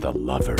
The lovers.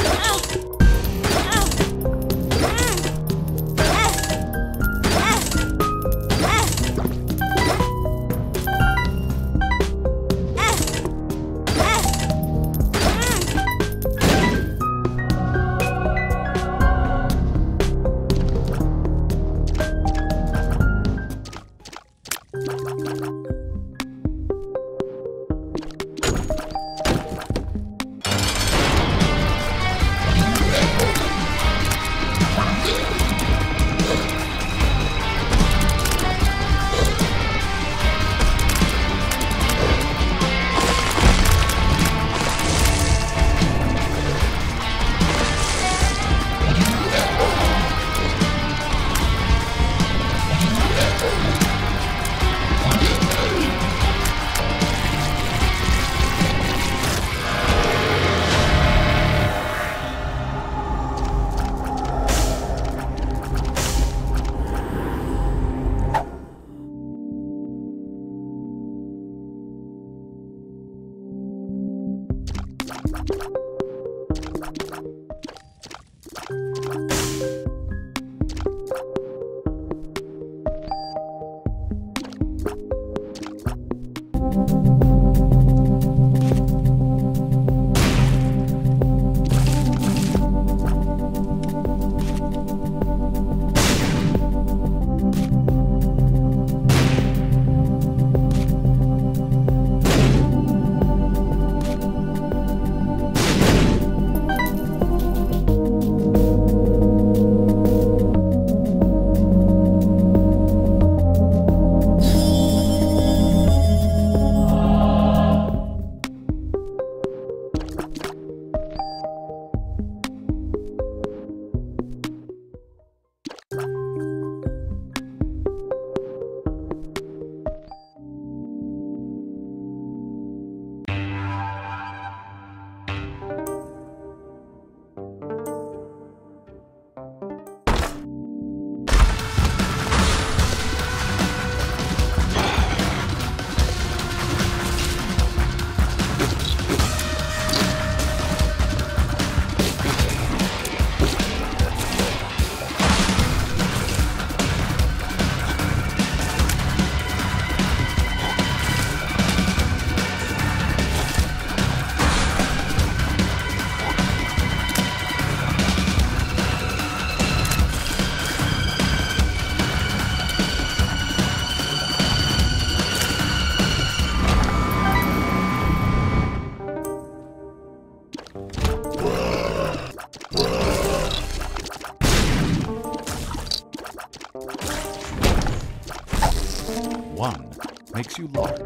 makes you large.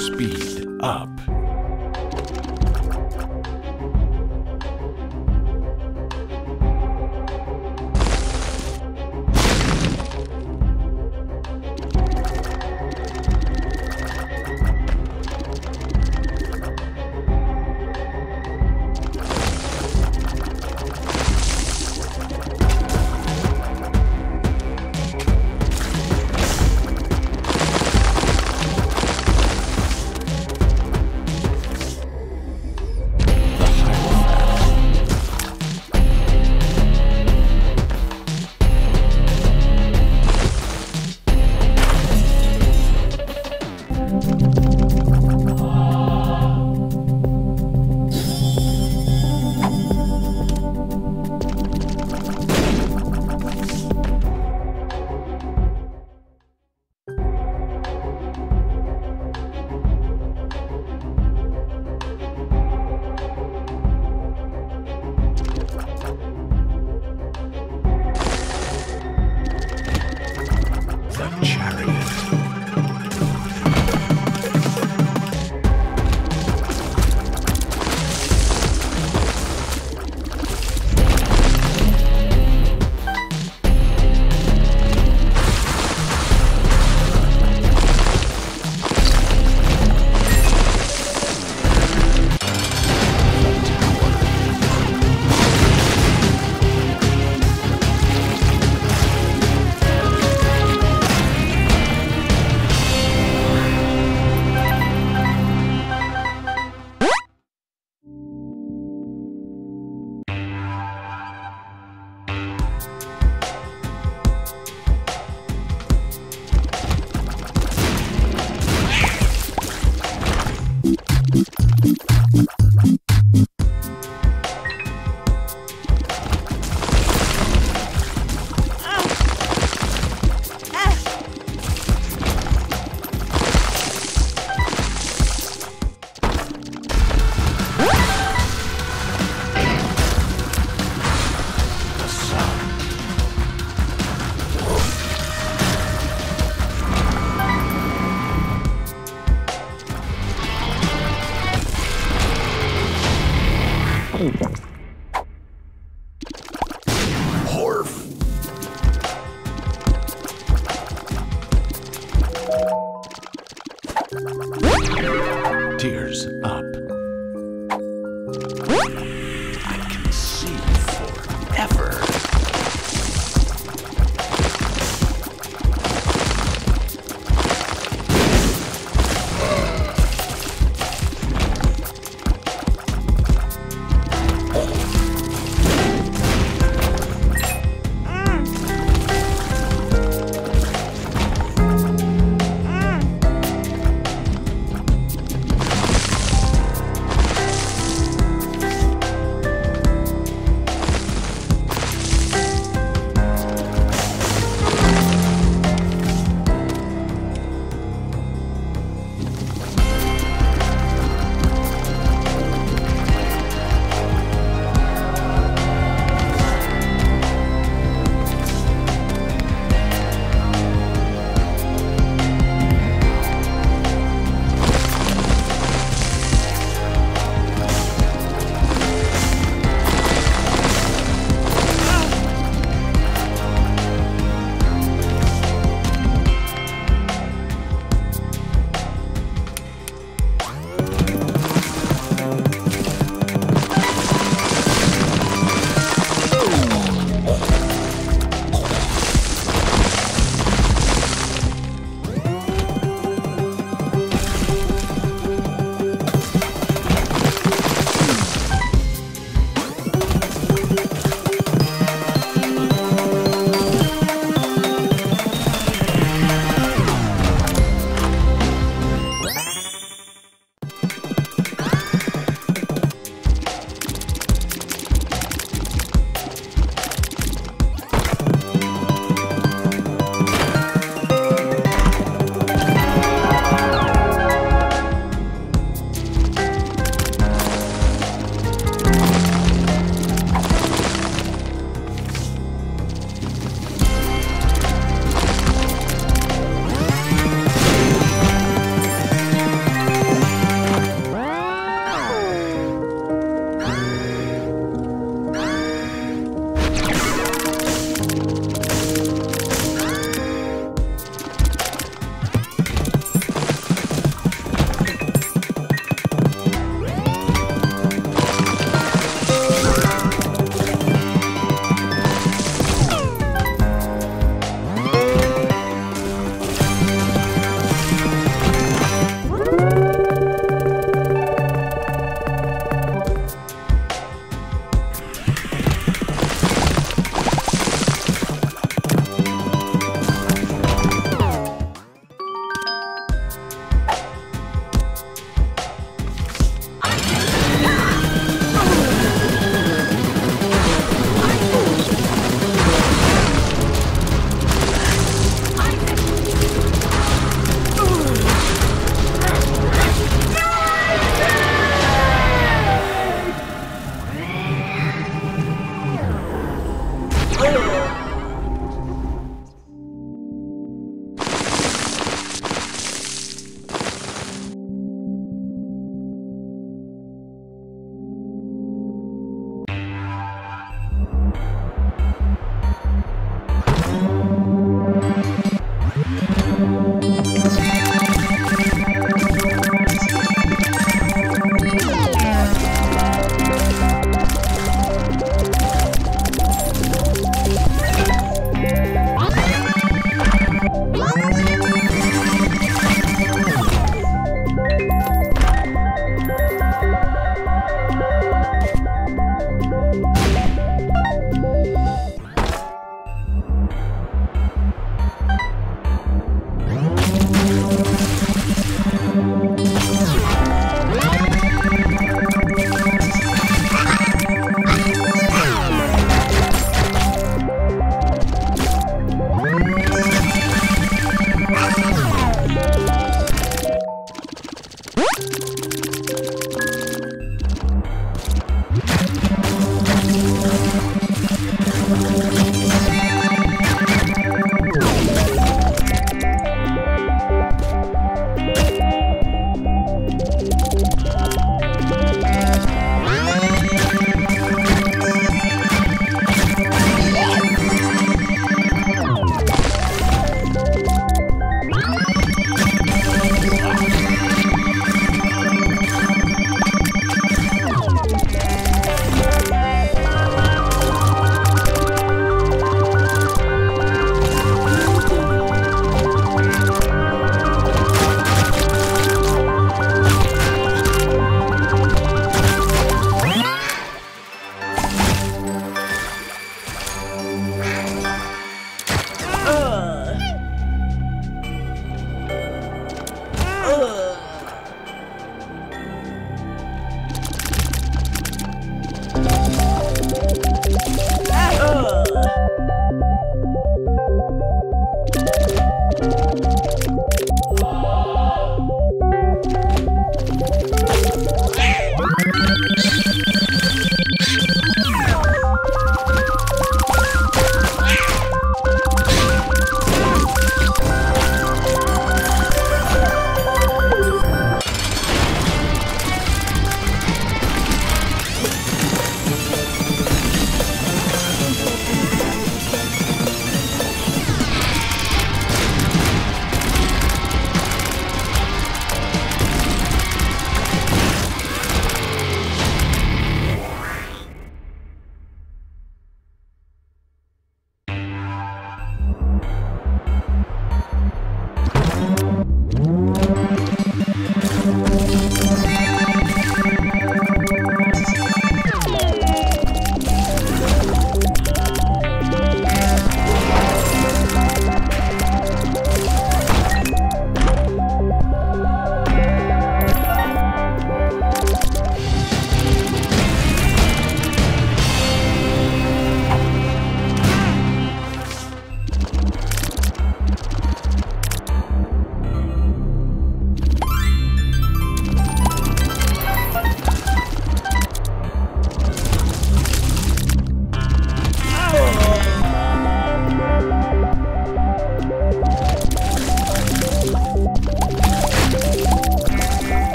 Speed up. Tears up. I can see forever.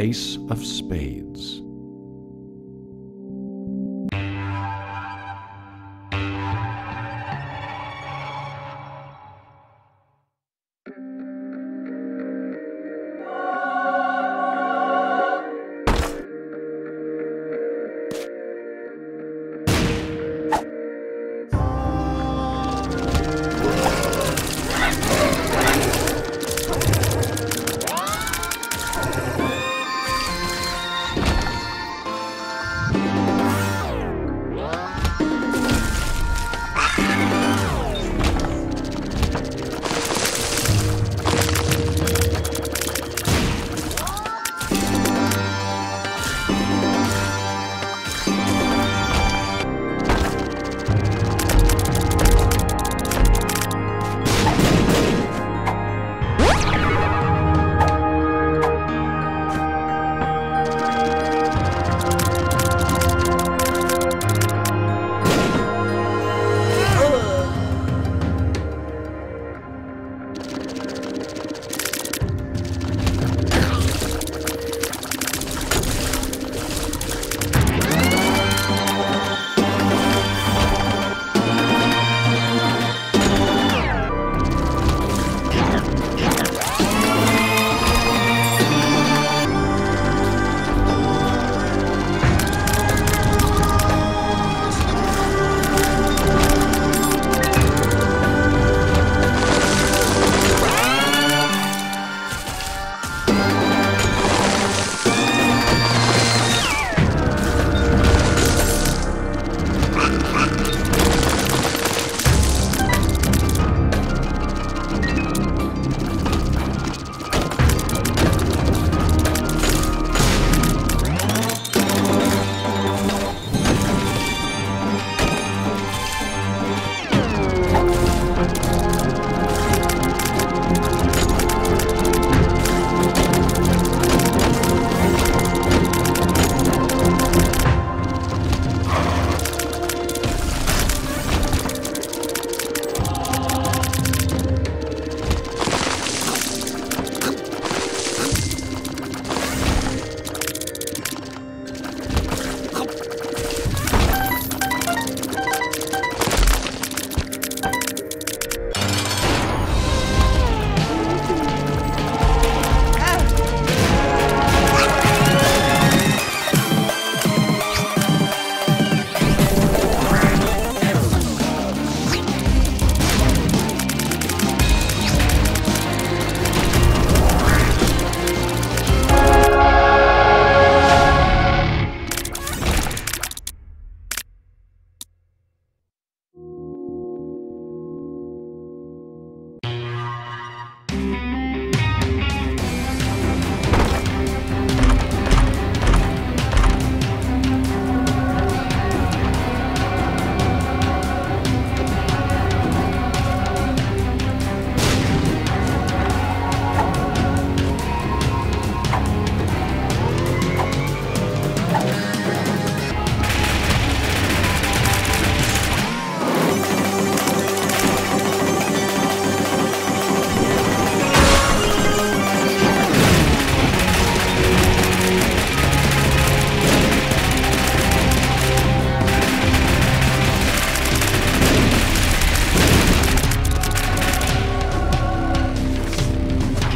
Ace of Spades.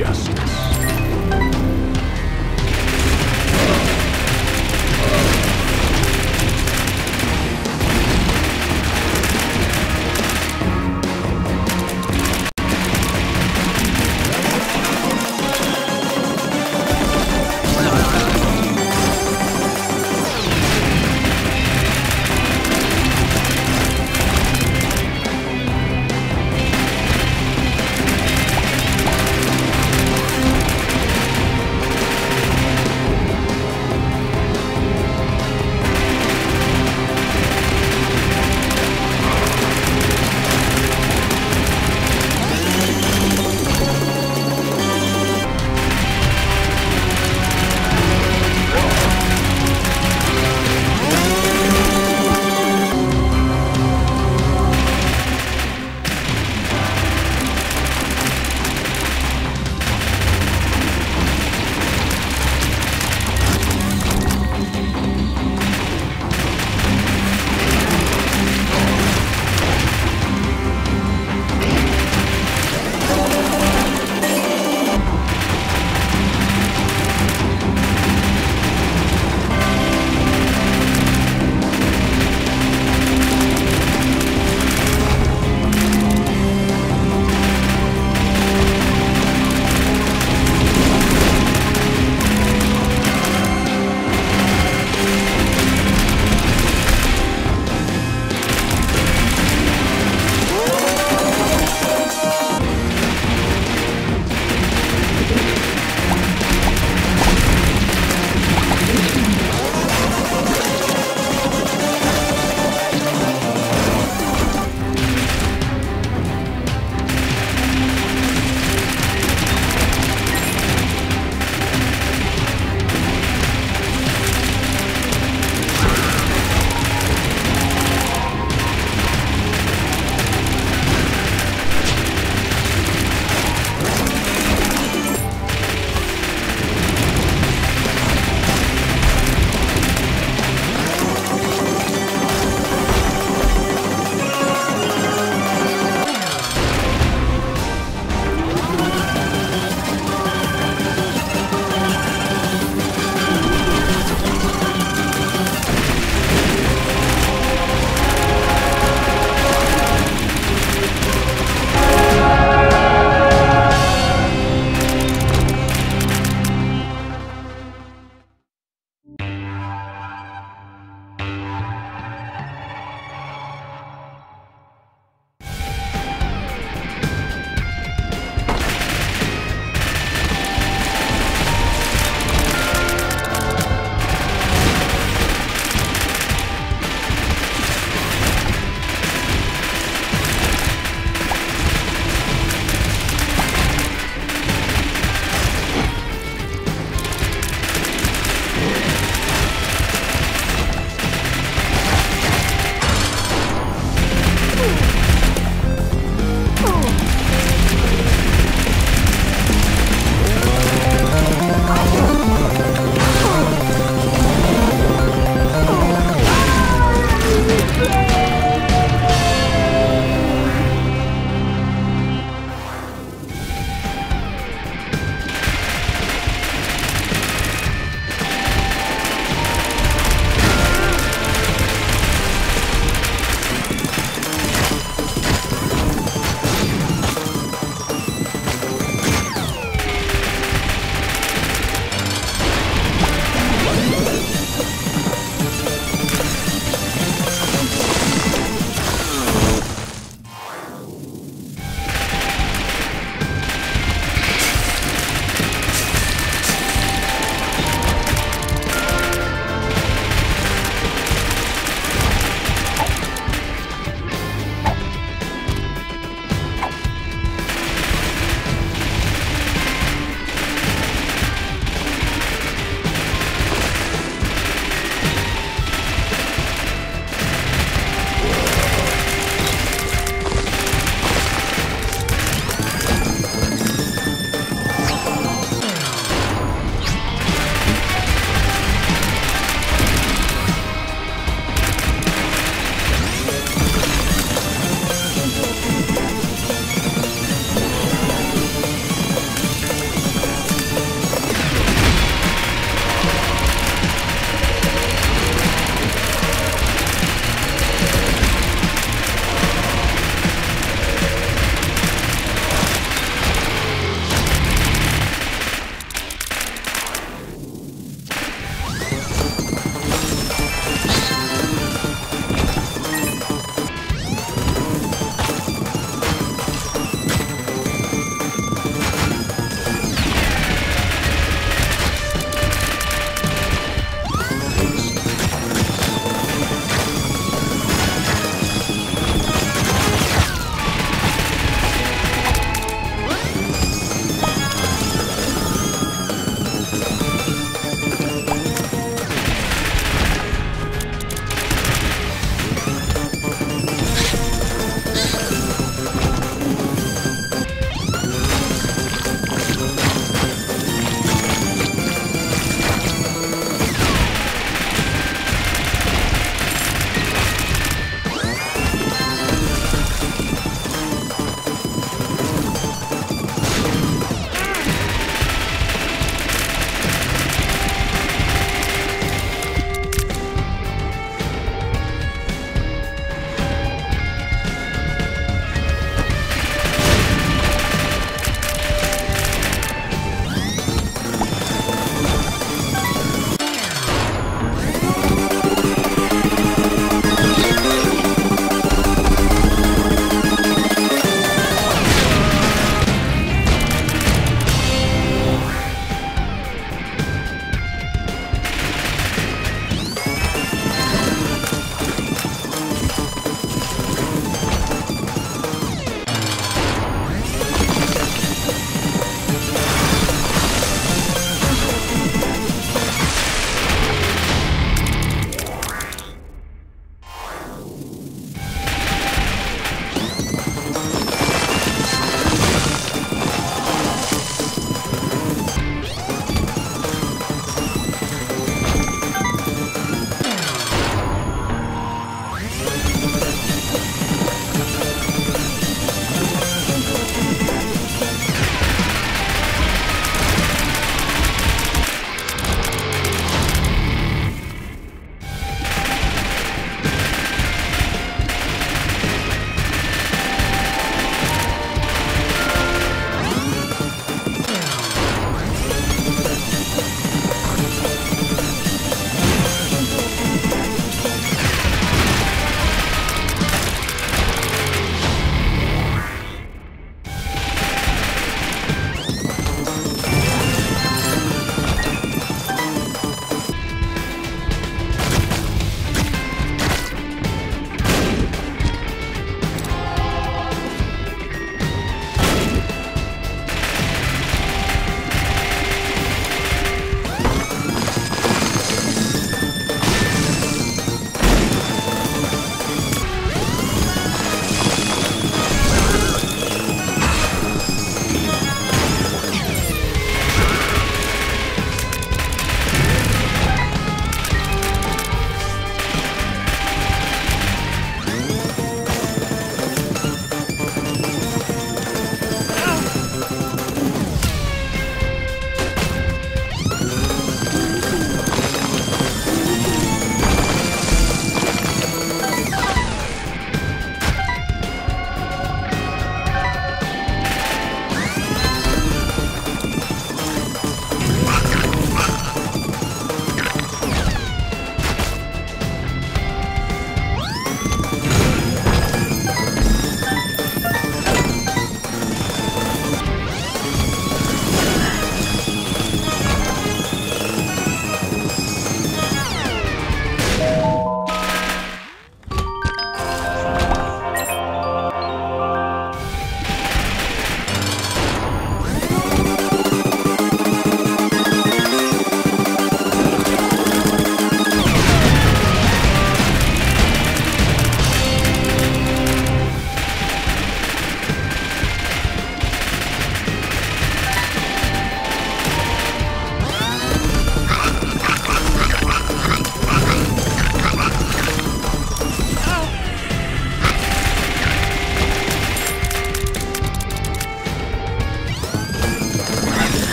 Just.